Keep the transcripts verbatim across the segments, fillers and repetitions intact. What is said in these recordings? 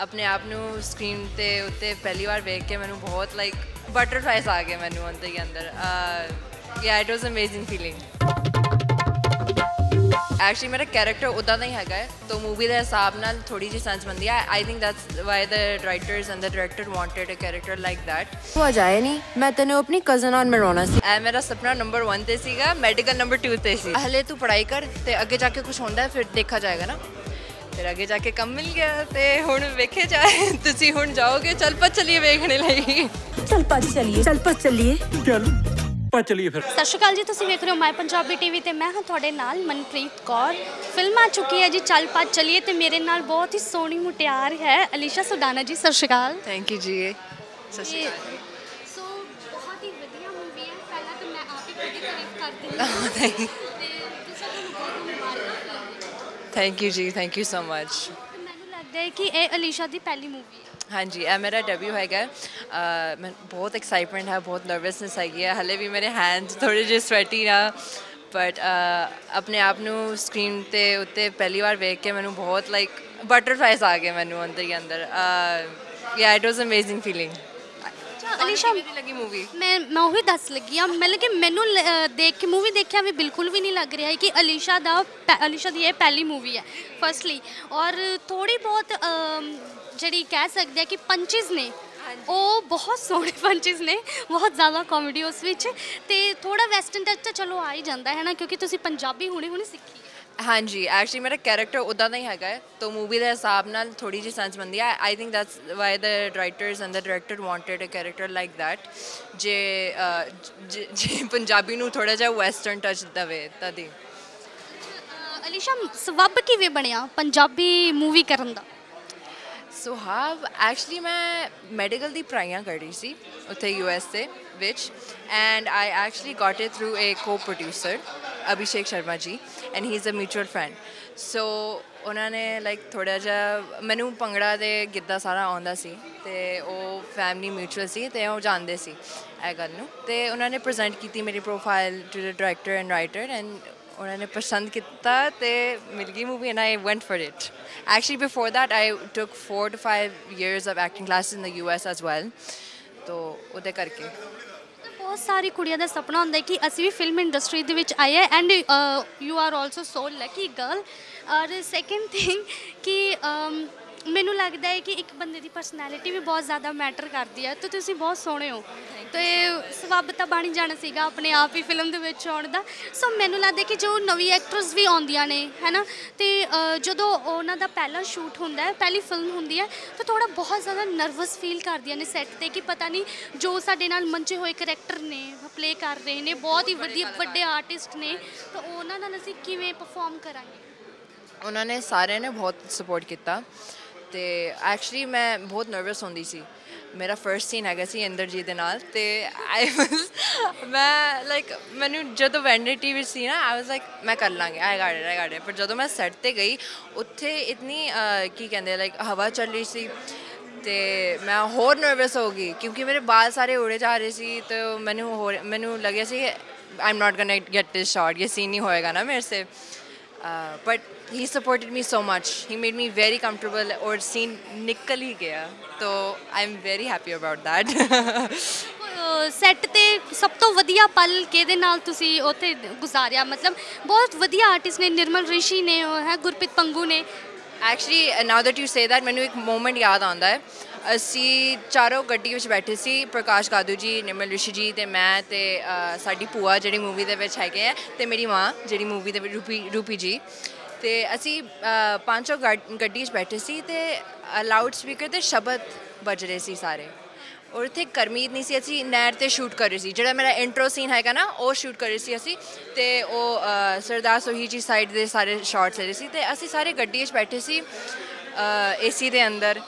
अपने आप नू स्क्रीन ते उत्ते पहली बार देख के मैंने बहुत लाइक बटरफ्लाइज आ गए मैंने अंदर के अंदर। Yeah it was amazing feeling. Actually मेरा कैरेक्टर उदा नहीं है तो मूवी के हिसाब नाल थोड़ी जी सेंस बनती है। I think that's why the writers and the director wanted a character like that. वो जाए नहीं मैं तेन अपनी कजन नाल मिलाना सी। मेरा सपना नंबर वन ते सीगा, मेडिकल नंबर टू ते सी। हले तू पढ़ाई कर ते अगे जाके कुछ होंदा है फिर देखा जाएगा ना। फिर अगे जाके कम मिल गया ते हुण वेखे जाए। तुसी हुण जाओगे चल भज्ज चलिए वेखने लई। चल भज्ज चलिए, चल भज्ज चलिए। सत श्रीकाल जी, तुसीं वेख रहे हो माई पंजाबी टीवी ते मैं हाँ तुहाडे नाल मनप्रीत कौर। फिल्म आ चुकी है जी चल भज्ज चलिए ते मेरे नाल बहुत ही सोहनी मुटियार है अलीशा सुडाना जी। सत श्रीकाल। थैंक यू जी। सत श्रीकाल। सो बहुत ही वधिया मूवी है। पहला तो मैं आप ही खुद तारीफ कर दी। थैंक यू जी। Thank you so much. मैनूं लगदा है कि यह अलीशा दी पहली मूवी है। हाँ जी, यह मेरा डेब्यू है। मैं बहुत एक्साइटमेंट है, बहुत नर्वसनेस हैगी है। हले भी मेरे हैंड थोड़े जे स्वेटी ना, बट अपने आप नू स्क्रीन ते उत्ते पहली बार देख के मैंने बहुत लाइक बटरफ्लाइज आ गए मैंने अंदर के अंदर। Yeah it was amazing feeling. Alisha लगी मूवी मैं मैं वही दस लगी हाँ। मतलब कि मैनू देख के मूवी देखिया भी बिल्कुल भी नहीं लग रहा है कि अलीशा दा अलीशा दी ये पहली मूवी है फर्स्टली। और थोड़ी बहुत जी कह सकते हैं कि पंचिज ने वो बहुत सोहने पंचिज ने, बहुत ज़्यादा कॉमेडी उस विच ते थोड़ा वैसटर्न टच तो चलो आ ही जाता है ना क्योंकि तुसीं पंजाबी हुणे हुणे सीखी। हाँ जी, एक्चुअली मेरा कैरेक्टर उदा नहीं है तो मूवी के हिसाब नाल थोड़ी जी सेंस बनती है। I think that's why the writers and the director wanted a character like that जे जे पंजाबी नू थोड़ा जा वैसटर्न टच दवे। तद अलीशा सबब किवें बनिया पंजाबी मूवी करन दा? सुहाब एक्चुअली मैं मैडिकल की पढ़ाइयां करी सी उत्थे यूएस से विच and I actually got it through a co producer Abhishek Sharma ji and he is a mutual friend. So उन्होंने लाइक थोड़ा जहा मैनू भंगड़ा तो गिद्धा सारा आता सी ते वो फैमिली म्यूचुअल सी ते वो जानते सी ए गल ते उन्होंने प्रजेंट की मेरी profile to the director and writer and उन्होंने पसंद किया ते मिल गई movie and I went for it. Actually before that I took four to five years of acting class in the U S as well. तो उदे करके बहुत सारी कुड़ियां दा सपना होंदा है कि असी भी फिल्म इंडस्ट्री दे विच आए and you are also so lucky girl. और सैकेंड थिंग कि मैनू लगता है कि एक बंदे की परसनैलिटी भी बहुत ज़्यादा मैटर करती है तो तुसी बहुत सोहने हो तो सबब तो बन जाना सीगा अपने आप ही फिल्म दे विच आउण दा। सो मैनू लगता है कि जो नवी एक्ट्रेस भी आउंदियां ने है ना तो जो उन्हां दा पहला शूट हुंदा है, पहली फिल्म हुंदी है तो थोड़ा बहुत ज़्यादा नर्वस फील करदियां ने सैट ते कि पता नहीं जो साडे नाल मंजे होए करैक्टर ने प्ले कर रहे हैं बहुत ही वधिया वड्डे आर्टिस्ट ने तो उन्हां नाल असीं किवें परफॉर्म करांगे। उन्होंने सारे ने बहुत सपोर्ट किया ते एक्चुअली मैं बहुत नर्वस होंदी सी। मेरा फर्स्ट सीन हैगा सी इंद्र जी दे नाल ते आई वाज मैं लाइक मैनू जो वैनिटी टीवी सी ना आई वाज लाइक मैं कर लाँगी आई गाड़े आई गाड़े। पर जो मैं सैट ते गई उत्थे इतनी की कहंदे लाइक हवा चल रही सी ते मैं होर नर्वस हो गई क्योंकि मेरे बाल सारे उड़े जा रहे सी तो मैनू होर मैनू लगे सी I am not gonna get this shot, ये सीन नहीं होएगा ना मेरे से। But he supported me so much, he made me very comfortable और सीन निकल ही गया तो I am very happy about that. Set ते सब तो वधिया पल किहदे नाल तुसीं उत्थे गुजारिया? मतलब बहुत वधिया आर्टिस्ट ने निर्मल ऋषि ने है गुरप्रीत पंगू ने। Actually now that you say that मैनू एक मोमेंट याद आउंदा है। असी चारों गड्डी विच बैठे सी प्रकाश कादू जी, निर्मल ऋषि जी ते मैं ते साडी भूआ जिहड़ी मूवी दे विच हैगे है ते मेरी माँ जिहड़ी मूवी दे रूपी रूपी जी ते असी पांचों गड्डी विच बैठे सी ते लाउड स्पीकर ते शब्द बज रहे सी सारे और इत्थे करमीत नहीं सी। असी नैर ते शूट कर रहे सी जिहड़ा मेरा इंट्रो सीन हैगा ना वो शूट कर रहे सी असी ते वो सरदार सोही जी साइड दे सारे शॉट्स रहे सी ते असी सारे गड्डी विच बैठे सी एसी दे अंदर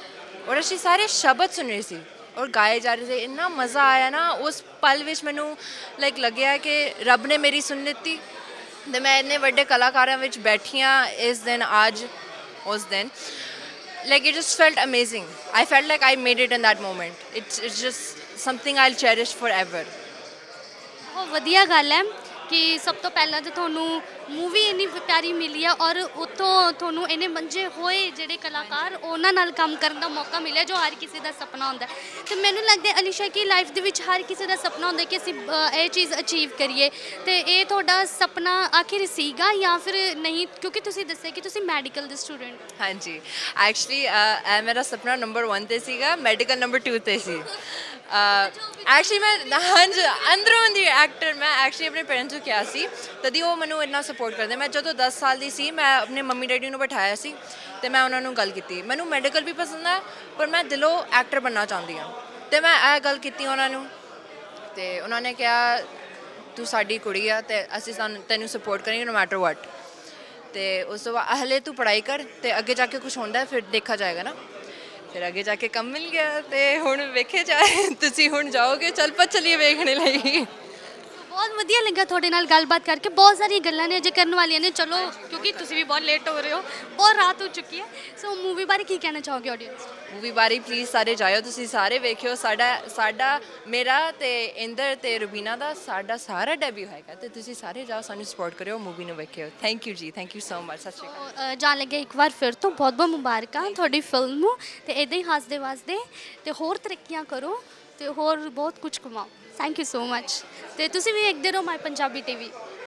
और असी सारे शब्द सुन रहे सी और गाए जा रहे थे। इन्ना मज़ा आया ना उस पल विच मैनू लाइक लग्या कि रब ने मेरी सुन लीती तो मैं इन्ने वड्डे कलाकारां विच बैठी हाँ इस दिन आज उस दिन like it just felt amazing. I felt like I made it in that moment. It's it's just something I will cherish forever. बहुत वधिया गल है कि सब तो पहला जो थोनू मूवी इन्नी प्यारी मिली है और उतों थोनू इन्ने मंजे होए जेडे कलाकार उन्हां नाल काम करन दा मौका मिले जो हर किसी दा सपना होंदा है। तो मैनू लगदा अलिशा की लाइफ दे विच हर किसी दा सपना होंदा कि असीं ये चीज़ अचीव करिए। तो ये तुहाडा सपना आखिर सीगा या फिर नहीं, क्योंकि तुसीं दस्सिया कि तुसीं मैडिकल दे स्टूडेंट? हाँ जी, एक्चुअली uh, मेरा सपना नंबर वन ते सीगा, मैडिकल नंबर टू ते सी। एक्चुअली मैं हाँ जी अंदरों दी एक्टर मैं एक्चुअली अपने पेरेंट्स को क्या सी तदी वो मैं इन्ना सपोर्ट करते। मैं जो तो दस साल दी सी मैं अपने मम्मी डैडी को बिठाया सी ते मैं उन्होंने गल की मैं मैडिकल भी पसंद है पर मैं दिलों एक्टर बनना चाहती हाँ। तो मैं यह गल की उन्होंने तो उन्होंने कहा तू साड़ी कुड़ी आ ते असीं तैनूं सपोर्ट करेंगे नो मैटर वट। तो उस तो बाद हले तू पढ़ाई कर ते अगे जाके कुछ होंदा है फिर देखा जाएगा ना। फिर अगे जाके कम मिल गया तो हुण वेखे जाए तुसीं हुण जाओगे चल भज्ज चलिए वेखने लई। बहुत वधिया लगा थोड़े नाल गलबात करके, बहुत सारी गल्लां ने अजे करन वालियां ने। चलो क्योंकि तुसीं भी बहुत लेट हो रहे हो, बहुत रात हो चुकी है। सो मूवी बारे की कहना चाहोगे ऑडियंस? मूवी बारे प्लीज़ सारे जाओ, तुसीं सारे वेखियो। साडा साडा मेरा ते इंदर ते रुबीना दा साडा सारा डेब्यू हैगा ते तुसीं सारे जाओ सानूं सपोर्ट करियो, मूवी नूं वेखियो। थैंक यू जी, थैंक यू सो मच। सत श्री अकाल। जान लगे एक बार फिर तो बहुत बहुत मुबारकां तुहाडी फिल्म नूं ते इदां ही हसदे वसदे ते होर तरक्कियां करो ते होर बहुत कुछ कमाओ। Thank you so much. तो तुसीं भी दिखदे रहो माय पंजाबी टीवी।